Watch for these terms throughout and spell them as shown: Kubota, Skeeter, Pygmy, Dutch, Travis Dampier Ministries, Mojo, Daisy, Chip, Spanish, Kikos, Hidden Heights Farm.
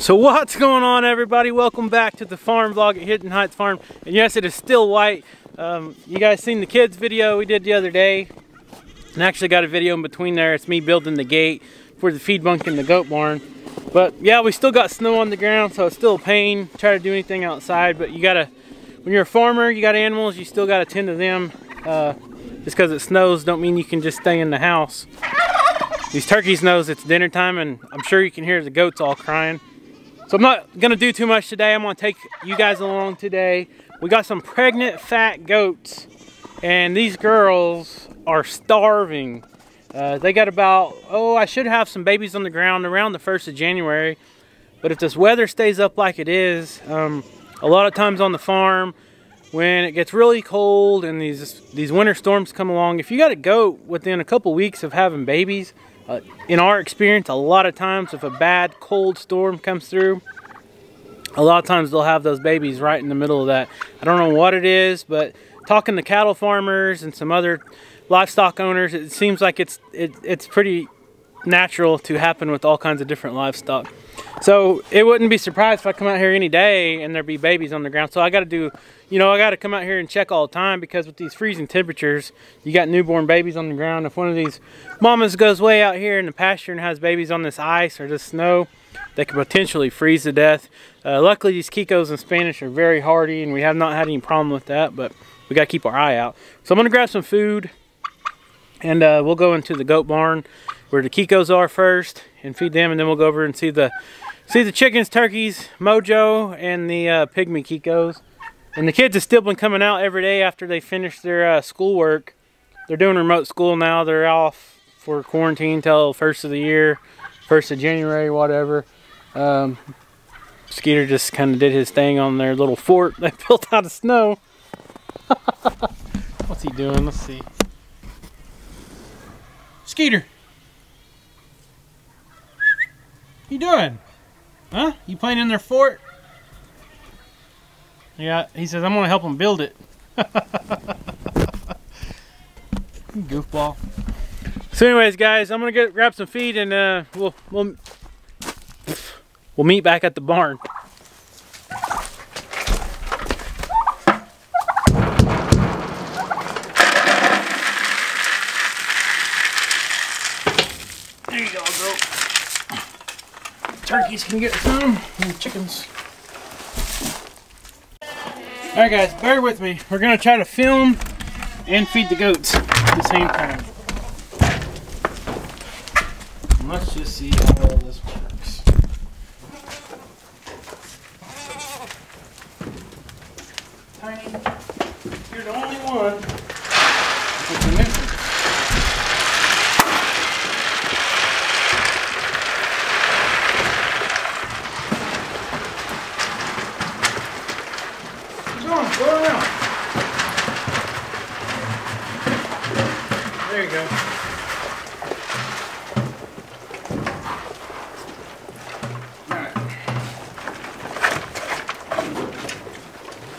So what's going on, everybody? Welcome back to the farm vlog at Hidden Heights Farm. And yes, it is still white. You guys seen the kids video we did the other day, and actually got a video in between there. It's me building the gate for the feed bunk in the goat barn. But yeah, we still got snow on the ground, so it's still a pain try to do anything outside. But you gotta, when you're a farmer, you got animals, you still gotta tend to them. Just because it snows don't mean you can just stay in the house. These turkeys knows it's dinner time, and I'm sure you can hear the goats all crying. So I'm not gonna do too much today. I'm gonna take you guys along today. We got some pregnant fat goats, and these girls are starving. They got about, I should have some babies on the ground around the 1st of January. But if this weather stays up like it is, a lot of times on the farm, when it gets really cold and these winter storms come along, if you got a goat within a couple weeks of having babies, in our experience, a lot of times if a bad cold storm comes through, a lot of times they'll have those babies right in the middle of that. I don't know what it is, but talking to cattle farmers and some other livestock owners, it seems like it's pretty natural to happen with all kinds of different livestock. So it wouldn't be surprised if I come out here any day and there'd be babies on the ground. So I got to do, I got to come out here and check all the time, because with these freezing temperatures, you got newborn babies on the ground. If one of these mamas goes way out here in the pasture and has babies on this ice or this snow, they could potentially freeze to death. Luckily, these Kikos and Spanish are very hardy, and we have not had any problem with that, but we got to keep our eye out. So I'm going to grab some food, and we'll go into the goat barn where the Kikos are first and feed them, and then we'll go over and see the chickens, turkeys, Mojo, and the pygmy Kikos. And the kids have still been coming out every day after they finish their schoolwork. They're doing remote school now. They're off for quarantine till 1st of the year, 1st of January, whatever. Skeeter just kind of did his thing on their little fort they built out of snow. What's he doing? Let's see. Skeeter. You doing? Huh? You playing in their fort? Yeah, he says, I'm gonna help him build it. Goofball. So anyways, guys, I'm gonna grab some feed, and we'll meet back at the barn. There you go, bro. Turkeys can get some, and chickens. Alright, guys, bear with me. We're going to try to film and feed the goats at the same time. Let's just see how well this works. Tiny, you're the only one with the mixer. There you go. Alright.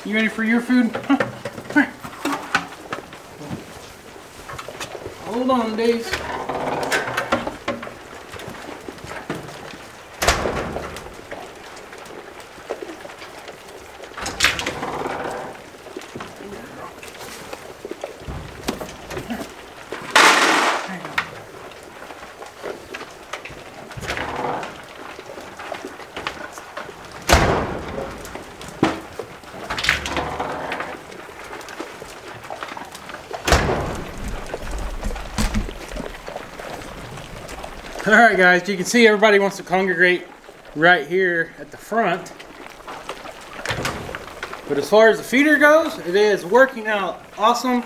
You ready for your food? Hold on, Daisy. Alright, guys, you can see everybody wants to congregate right here at the front. But as far as the feeder goes, it is working out awesome.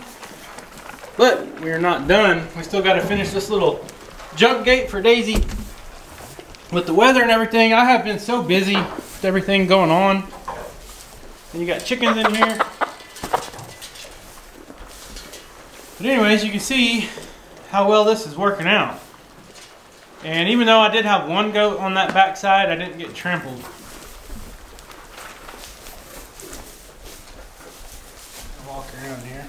But we're not done. We still got to finish this little jump gate for Daisy. With the weather and everything, I have been so busy with everything going on. And you got chickens in here. But anyways, you can see how well this is working out. And even though I did have one goat on that backside, I didn't get trampled. I'll walk around here.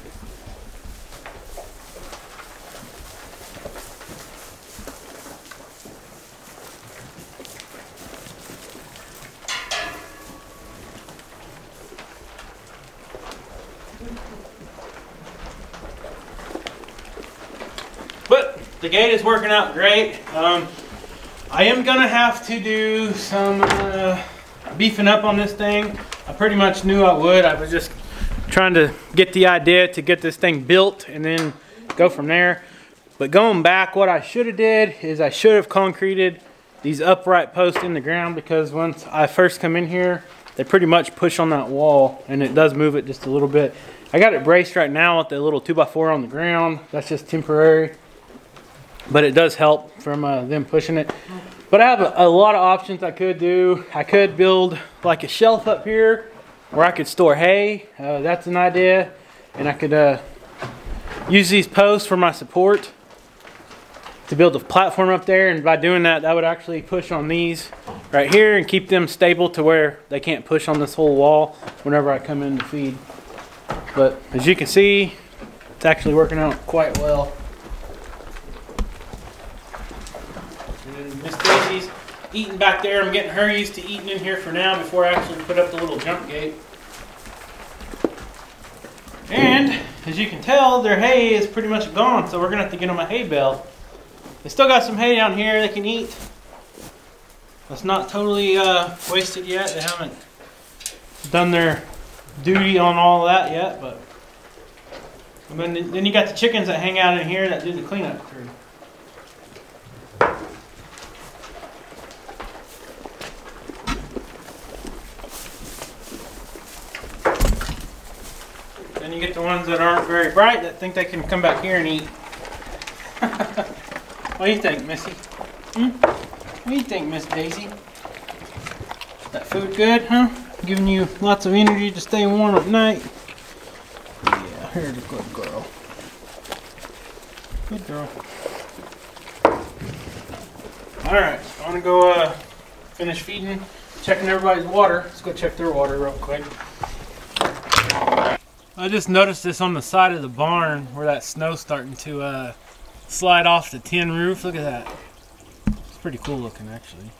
The gate is working out great. I am gonna have to do some beefing up on this thing. I pretty much knew I would. I was just trying to get the idea to get this thing built and then go from there. But going back, what I should have did is I should have concreted these upright posts in the ground, because once I first come in here, they pretty much push on that wall and it does move it just a little bit. I got it braced right now with the little 2x4 on the ground. That's just temporary, but it does help from them pushing it. But I have a lot of options I could do. I could build like a shelf up here where I could store hay. That's an idea. And I could use these posts for my support to build a platform up there. And by doing that, that would actually push on these right here and keep them stable to where they can't push on this whole wall whenever I come in to feed. But as you can see, it's actually working out quite well. And Miss Daisy's eating back there. I'm getting her used to eating in here for now before I actually put up the little jump gate. And as you can tell, their hay is pretty much gone, so we're gonna have to get them a hay bale. They still got some hay down here they can eat. It's not totally wasted yet. They haven't done their duty on all of that yet, but then you got the chickens that hang out in here that do the cleanup crew. Then you get the ones that aren't very bright that think they can come back here and eat. What do you think, Missy? What do you think, Miss Daisy? Is that food good, huh? Giving you lots of energy to stay warm at night? Yeah, here's a good girl. Good girl. Alright, so I'm gonna go finish feeding, checking everybody's water. Let's go check their water real quick. I just noticed this on the side of the barn where that snow's starting to slide off the tin roof. Look at that. It's pretty cool looking, actually.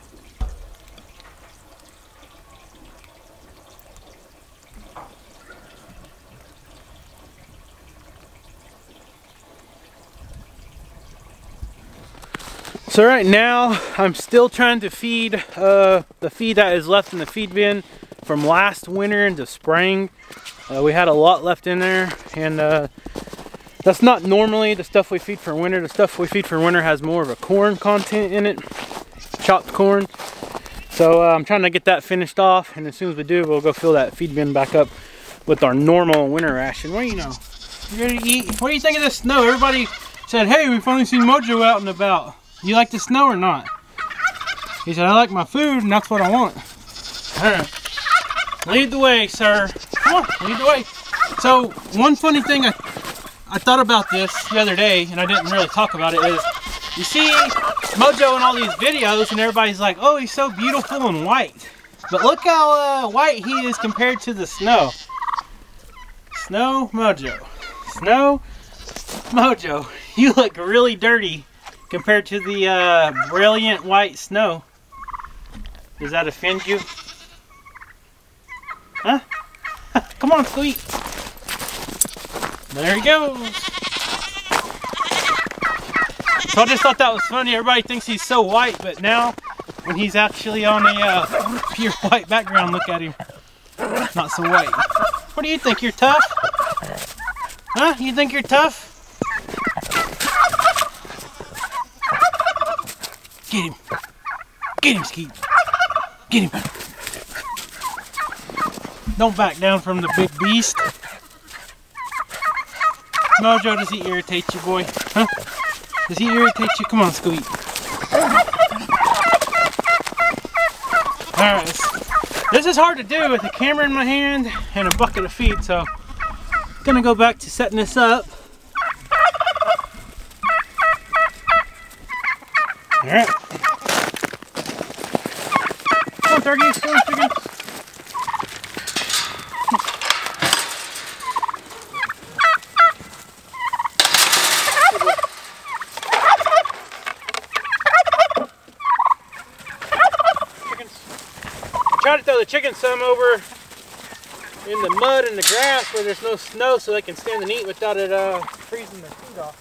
So right now, I'm still trying to feed the feed that is left in the feed bin from last winter into spring. We had a lot left in there, and that's not normally the stuff we feed for winter. The stuff we feed for winter has more of a corn content in it, chopped corn. So I'm trying to get that finished off, and as soon as we do, we'll go fill that feed bin back up with our normal winter ration. What do you know? You ready to eat? What do you think of this snow? Everybody said, hey, we finally seen Mojo out and about. You like the snow or not? He said, I like my food, and that's what I want. All right. Lead the way, sir. Come on, lead the way. So one funny thing I thought about this the other day, and I didn't really talk about it, is you see Mojo in all these videos and everybody's like, oh, he's so beautiful and white. But look how white he is compared to the snow. Snow Mojo. Snow Mojo. You look really dirty compared to the brilliant white snow. Does that offend you? Huh? Come on, sweet. There he goes. So I just thought that was funny. Everybody thinks he's so white, but now when he's actually on a pure white background, look at him. Not so white. What do you think? You're tough? Huh? You think you're tough? Get him. Get him, Skeet. Get him. Don't back down from the big beast. Mojo, does he irritate you, boy? Huh? Does he irritate you? Come on, Squeak. Alright, this is hard to do with a camera in my hand and a bucket of feed, so I'm gonna go back to setting this up. Alright. Come on, turkey. Come on, chicken. Try to throw the chickens some over in the mud and the grass where there's no snow so they can stand and eat without it freezing their feet off.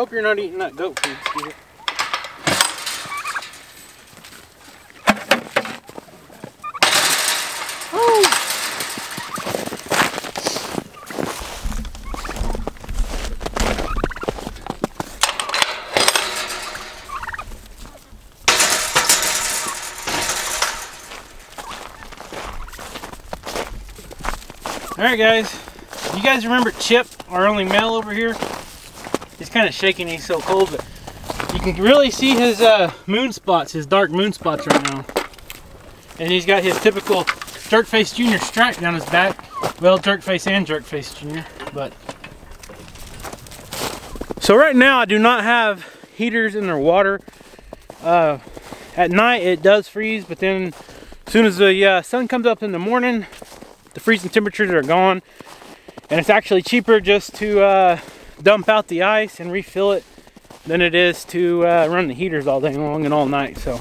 Hope you're not eating that goat food, Skeeter. Alright guys, you guys remember Chip, our only male over here? He's kind of shaking, he's so cold, but you can really see his moon spots, his dark moon spots right now. And he's got his typical Dirtface Jr. stripe down his back. Well, Dirtface and Dirtface Jr., but... So right now I do not have heaters in their water. At night it does freeze, but then as soon as the sun comes up in the morning, the freezing temperatures are gone, and it's actually cheaper just to dump out the ice and refill it than it is to run the heaters all day long and all night. So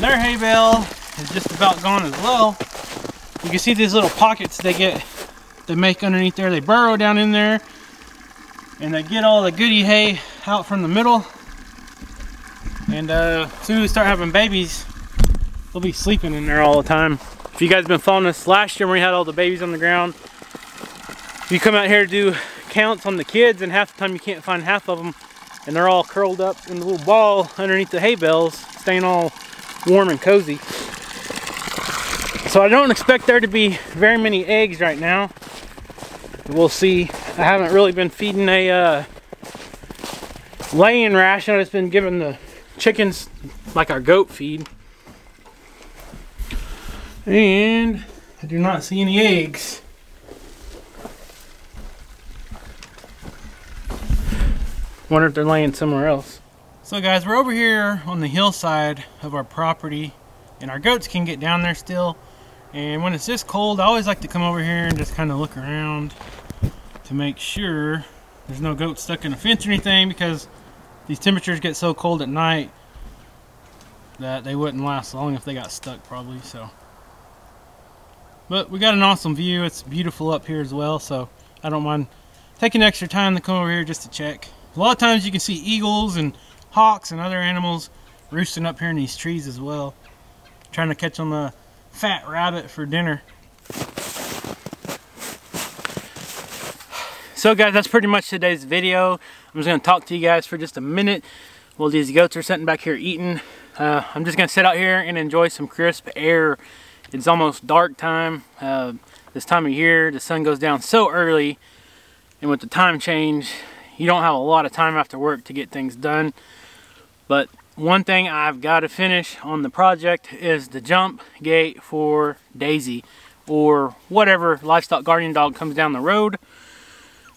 their hay bale is just about gone as well. You can see these little pockets they make underneath there. They burrow down in there and they get all the goody hay out from the middle. And as soon as we start having babies, they'll be sleeping in there all the time. If you guys have been following us, last year when we had all the babies on the ground, you come out here to do counts on the kids and half the time you can't find half of them, and they're all curled up in a little ball underneath the hay bales, staying all warm and cozy. So I don't expect there to be very many eggs right now. We'll see. I haven't really been feeding a laying ration. I've just been giving the chickens like our goat feed. And I do not see any eggs. Wonder if they're laying somewhere else. So guys, we're over here on the hillside of our property and our goats can get down there still. And when it's this cold, I always like to come over here and just kind of look around to make sure there's no goats stuck in a fence or anything, because these temperatures get so cold at night that they wouldn't last long if they got stuck probably. So, but we got an awesome view. It's beautiful up here as well, so I don't mind taking extra time to come over here just to check. A lot of times you can see eagles and hawks and other animals roosting up here in these trees as well, trying to catch on the fat rabbit for dinner. So guys, that's pretty much today's video. I'm just going to talk to you guys for just a minute while these goats are sitting back here eating. I'm just going to sit out here and enjoy some crisp air. It's almost dark time. This time of year the sun goes down so early, and with the time change you don't have a lot of time after work to get things done. But one thing I've got to finish on the project is the jump gate for Daisy, or whatever livestock guardian dog comes down the road.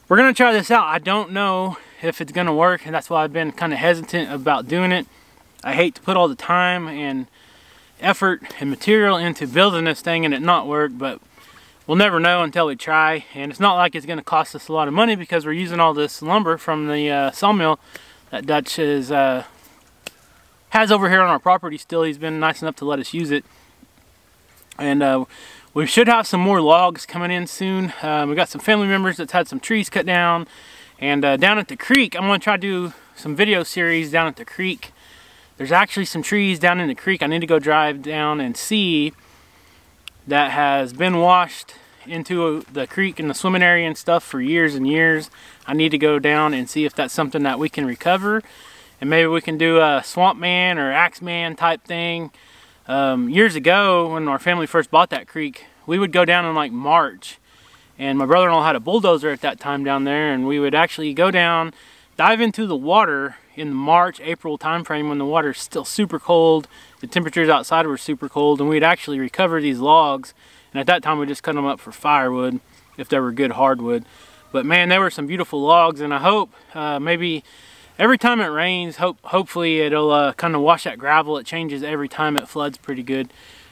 We're going to try this out. I don't know if it's going to work, and that's why I've been kind of hesitant about doing it. I hate to put all the time and effort and material into building this thing and it not work, but we'll never know until we try. And it's not like it's going to cost us a lot of money, because we're using all this lumber from the sawmill that Dutch is has over here on our property still. He's been nice enough to let us use it. And we should have some more logs coming in soon. We got some family members that's had some trees cut down. And down at the creek, I'm going to try to do some video series down at the creek. There's actually some trees down in the creek I need to go drive down and see, that has been washed into the creek and the swimming area and stuff for years and years. I need to go down and see if that's something that we can recover, and maybe we can do a swamp man or axe man type thing. Years ago when our family first bought that creek, we would go down in like March, and my brother-in-law had a bulldozer at that time down there, and we would actually go down, dive into the water in the March, April time frame when the water is still super cold, the temperatures outside were super cold, and we'd actually recover these logs. And at that time we just cut them up for firewood if they were good hardwood. But man, they were some beautiful logs, and I hope maybe every time it rains, hopefully it'll kind of wash that gravel. It changes every time it floods pretty good,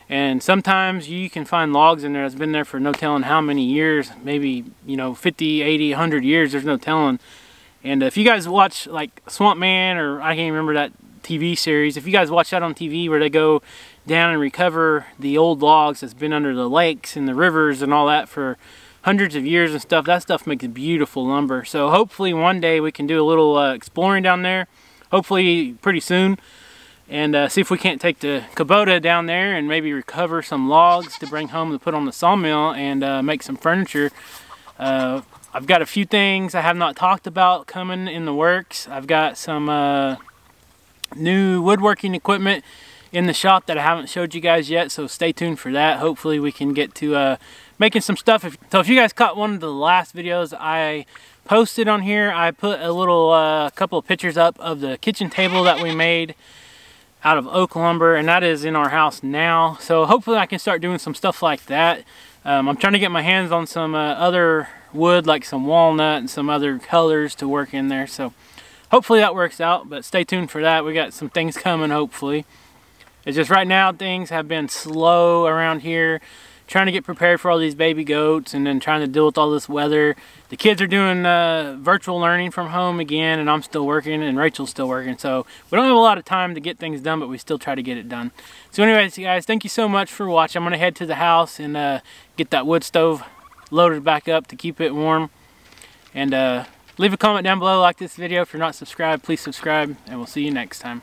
And sometimes you can find logs in there that's been there for no telling how many years, maybe, you know, 50, 80, 100 years, there's no telling. And if you guys watch like Swamp Man, or I can't remember that TV series, if you guys watch that on TV where they go down and recover the old logs that's been under the lakes and the rivers and all that for hundreds of years and stuff, that stuff makes beautiful lumber. So hopefully one day we can do a little exploring down there, hopefully pretty soon. And see if we can't take the Kubota down there and maybe recover some logs to bring home to put on the sawmill and make some furniture. I've got a few things I have not talked about coming in the works. I've got some new woodworking equipment in the shop that I haven't showed you guys yet, so stay tuned for that. Hopefully we can get to making some stuff. So if you guys caught one of the last videos I posted on here, I put a little couple of pictures up of the kitchen table that we made out of oak lumber, and that is in our house now. So hopefully I can start doing some stuff like that. I'm trying to get my hands on some other wood, like some walnut and some other colors to work in there, so hopefully that works out. But stay tuned for that. We got some things coming. Hopefully, it's just right now things have been slow around here, trying to get prepared for all these baby goats and then trying to deal with all this weather. The kids are doing virtual learning from home again, and I'm still working and Rachel's still working, so we don't have a lot of time to get things done, but we still try to get it done. So anyways, you guys, thank you so much for watching. I'm gonna head to the house and get that wood stove loaded back up to keep it warm. And leave a comment down below, like this video. If you're not subscribed, please subscribe, and we'll see you next time.